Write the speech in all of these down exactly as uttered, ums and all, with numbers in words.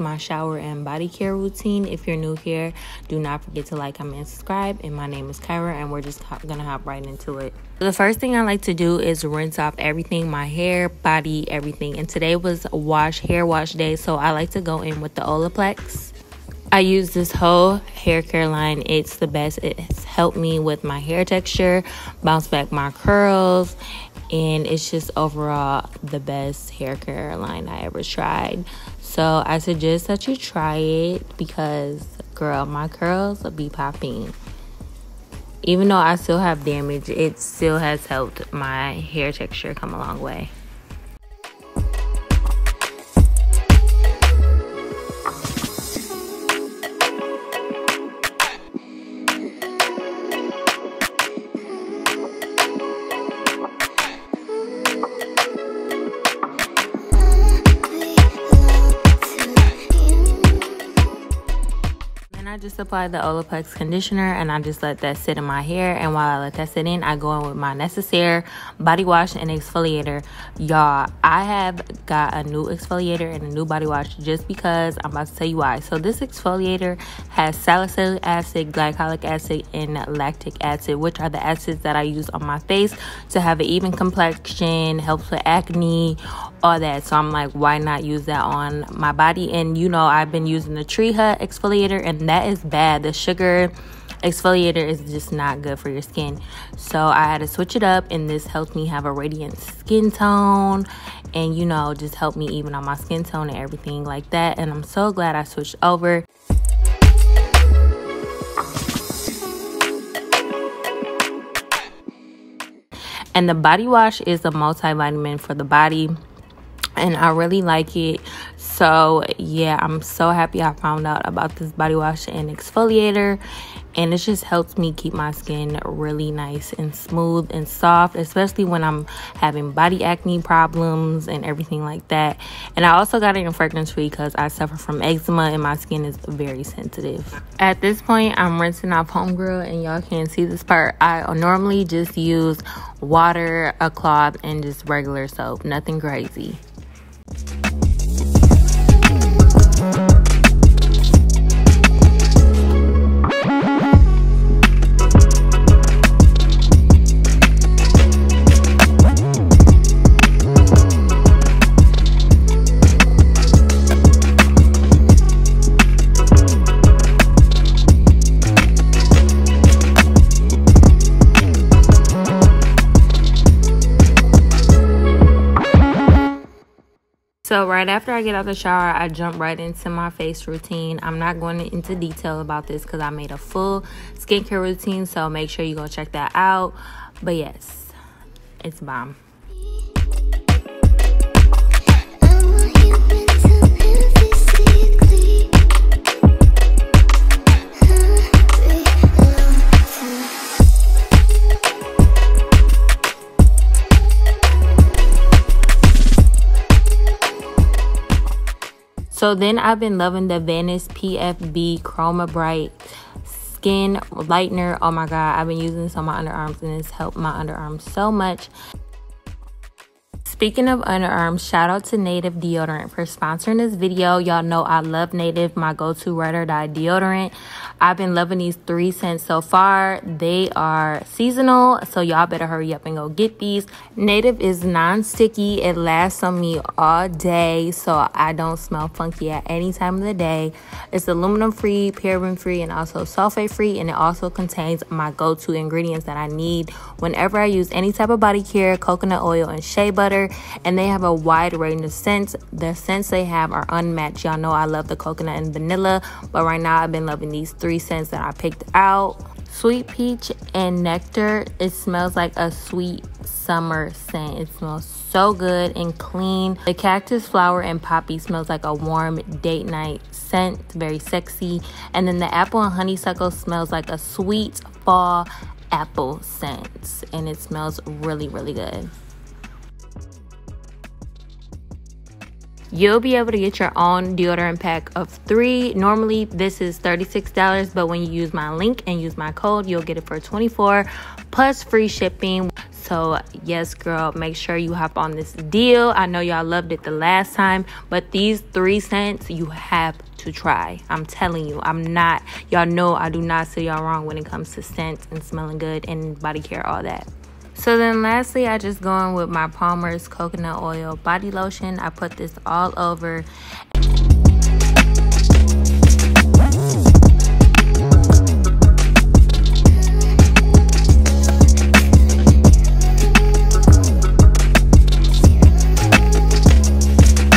my shower and body care routine. If you're new here, do not forget to like, comment, and subscribe. And my name is Kyra, and we're just hop gonna hop right into it. The first thing I like to do is rinse off everything, my hair, body, everything. And today was wash hair wash day, so I like to go in with the Olaplex. I use this whole hair care line. It's the best. It's helped me with my hair texture, bounce back my curls, and it's just overall the best hair care line I ever tried. So I suggest that you try it because, girl, my curls will be popping. Even though I still have damage, it still has helped my hair texture come a long way. I just apply the Olaplex conditioner and I just let that sit in my hair, and while I let that sit in, I go in with my Necessaire body wash and exfoliator. Y'all, I have got a new exfoliator and a new body wash just because I'm about to tell you why. So this exfoliator has salicylic acid, glycolic acid, and lactic acid, which are the acids that I use on my face to have an even complexion, helps with acne, all that. So I'm like, why not use that on my body? And you know, I've been using the Tree Hut exfoliator, and that is bad. The sugar exfoliator is just not good for your skin, so I had to switch it up, and this helped me have a radiant skin tone, and you know, just helped me even on my skin tone and everything like that. And I'm so glad I switched over. And the body wash is a multivitamin for the body, and I really like it. So yeah, I'm so happy I found out about this body wash and exfoliator, and it just helps me keep my skin really nice and smooth and soft, especially when I'm having body acne problems and everything like that. And I also got it in fragrance free because I suffer from eczema and my skin is very sensitive. At this point, I'm rinsing off homegirl, and y'all can't see this part. I normally just use water, a cloth, and just regular soap, nothing crazy. So right after I get out of the shower, I jump right into my face routine. I'm not going into detail about this because I made a full skincare routine, so make sure you go check that out. But yes, it's bomb. So then I've been loving the Venice P F B Chroma Bright Skin Lightener. Oh my god, I've been using this on my underarms, and it's helped my underarms so much. Speaking of underarms, shout out to Native Deodorant for sponsoring this video. Y'all know I love Native, my go-to ride or die deodorant. I've been loving these three scents so far. They are seasonal, so y'all better hurry up and go get these. Native is non-sticky. It lasts on me all day, so I don't smell funky at any time of the day. It's aluminum-free, paraben-free, and also sulfate-free, and it also contains my go-to ingredients that I need whenever I use any type of body care, coconut oil and shea butter. And they have a wide range of scents. The scents they have are unmatched. Y'all know I love the coconut and vanilla, but right now I've been loving these three scents that I picked out. Sweet peach and nectar. It smells like a sweet summer scent. It smells so good and clean. The cactus flower and poppy smells like a warm date night scent. It's very sexy. And then the apple and honeysuckle smells like a sweet fall apple scent, and it smells really, really good. You'll be able to get your own deodorant pack of three. Normally this is thirty-six dollars, but when you use my link and use my code, you'll get it for twenty-four dollars plus free shipping. So yes, girl, make sure you hop on this deal. I know y'all loved it the last time, but these three scents you have to try. I'm telling you, I'm not, y'all know I do not say y'all wrong when it comes to scents and smelling good and body care, all that. So then lastly, I just go in with my Palmer's Coconut Oil Body Lotion. I put this all over.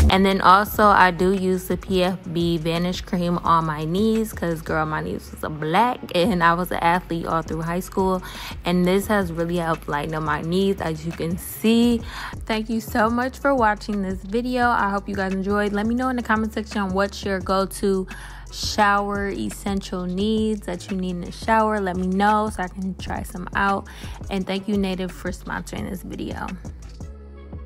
And then also I do use the P F B Vanish cream on my knees, because girl, my knees was a black and I was an athlete all through high school, and this has really helped lighten up my knees, as you can see. Thank you so much for watching this video. I hope you guys enjoyed. Let me know in the comment section what's your go-to shower essential needs that you need in the shower. Let me know so I can try some out. And thank you, Native, for sponsoring this video.